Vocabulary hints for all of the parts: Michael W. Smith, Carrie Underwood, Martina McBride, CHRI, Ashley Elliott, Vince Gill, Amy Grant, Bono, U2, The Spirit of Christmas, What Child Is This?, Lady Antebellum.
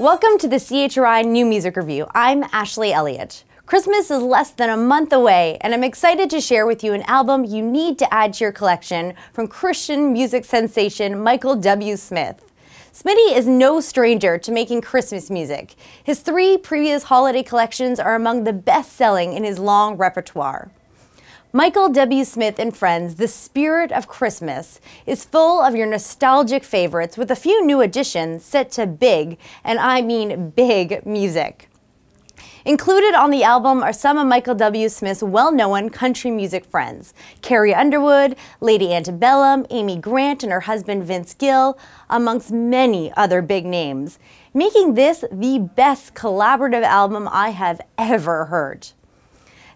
Welcome to the CHRI New Music Review. I'm Ashley Elliott. Christmas is less than a month away, and I'm excited to share with you an album you need to add to your collection from Christian music sensation Michael W. Smith. Smitty is no stranger to making Christmas music. His three previous holiday collections are among the best-selling in his long repertoire. Michael W. Smith and Friends' The Spirit of Christmas is full of your nostalgic favorites with a few new additions set to big, and I mean big, music. Included on the album are some of Michael W. Smith's well-known country music friends, Carrie Underwood, Lady Antebellum, Amy Grant and her husband Vince Gill, amongst many other big names, making this the best collaborative album I have ever heard.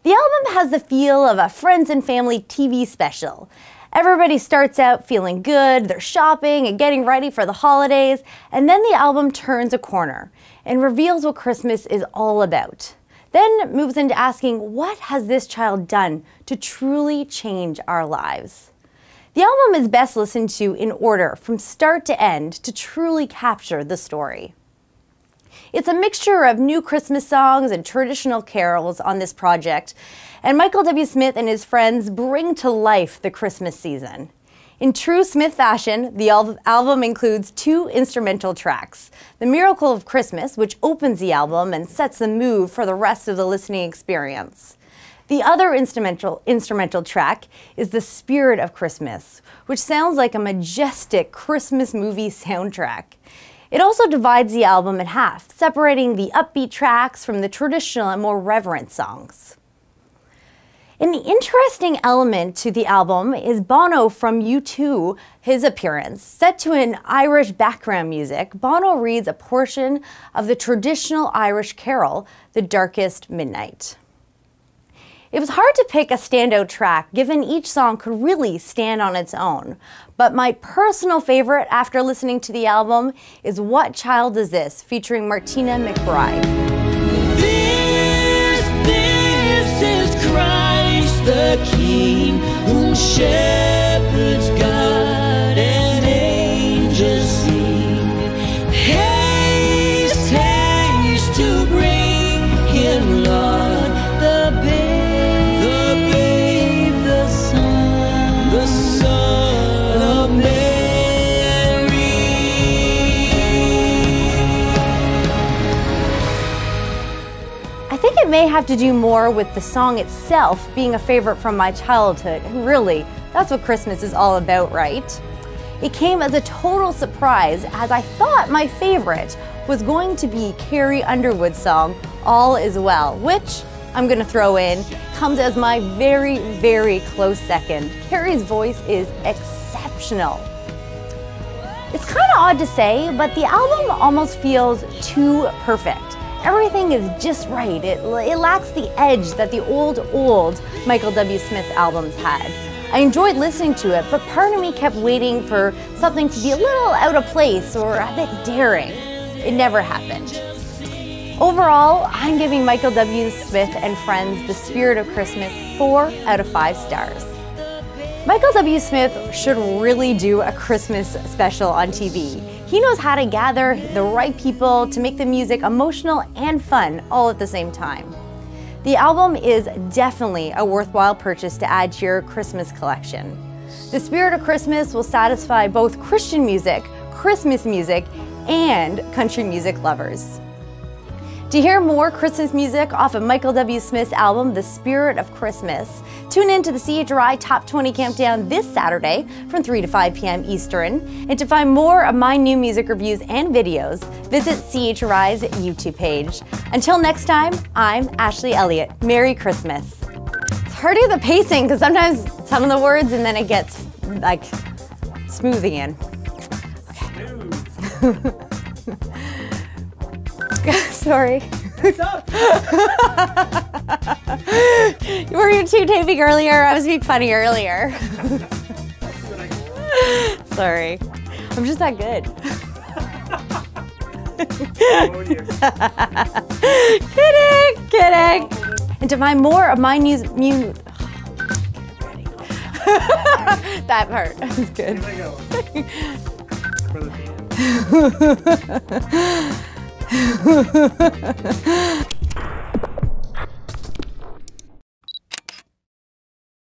The album has the feel of a friends and family TV special. Everybody starts out feeling good, they're shopping and getting ready for the holidays, and then the album turns a corner and reveals what Christmas is all about. Then moves into asking, what has this child done to truly change our lives? The album is best listened to in order from start to end to truly capture the story. It's a mixture of new Christmas songs and traditional carols on this project, and Michael W. Smith and his friends bring to life the Christmas season. In true Smith fashion, the album includes two instrumental tracks, The Miracle of Christmas, which opens the album and sets the mood for the rest of the listening experience. The other instrumental track is The Spirit of Christmas, which sounds like a majestic Christmas movie soundtrack. It also divides the album in half, separating the upbeat tracks from the traditional and more reverent songs. An interesting element to the album is Bono from U2, his appearance. Set to an Irish background music, Bono reads a portion of the traditional Irish carol, The Darkest Midnight. It was hard to pick a standout track, given each song could really stand on its own. But my personal favorite after listening to the album is What Child Is This? Featuring Martina McBride. This is Christ the King, whom shepherds guard and angels sing. Haste, haste to bring him love. It may have to do more with the song itself being a favorite from my childhood, and really, that's what Christmas is all about, right? It came as a total surprise, as I thought my favorite was going to be Carrie Underwood's song, All Is Well, which I'm gonna throw in, comes as my very, very close second. Carrie's voice is exceptional. It's kind of odd to say, but the album almost feels too perfect. Everything is just right. It lacks the edge that the old Michael W. Smith albums had. I enjoyed listening to it, but part of me kept waiting for something to be a little out of place or a bit daring. It never happened. Overall, I'm giving Michael W. Smith and Friends The Spirit of Christmas 4 out of 5 stars. Michael W. Smith should really do a Christmas special on TV. He knows how to gather the right people to make the music emotional and fun all at the same time. The album is definitely a worthwhile purchase to add to your Christmas collection. The Spirit of Christmas will satisfy both Christian music, Christmas music, and country music lovers. To hear more Christmas music off of Michael W. Smith's album, The Spirit of Christmas, tune in to the CHRI Top 20 Countdown this Saturday from 3 to 5 p.m. Eastern. And to find more of my new music reviews and videos, visit CHRI's YouTube page. Until next time, I'm Ashley Elliott. Merry Christmas. It's hard to get the pacing because sometimes some of the words and then it gets like smooth again. Okay. Sorry. What's up? You were too taping earlier. I was being funny earlier. Sorry. I'm just that good. Kidding, kidding. And to find more of my new that part. That was good. Here we go.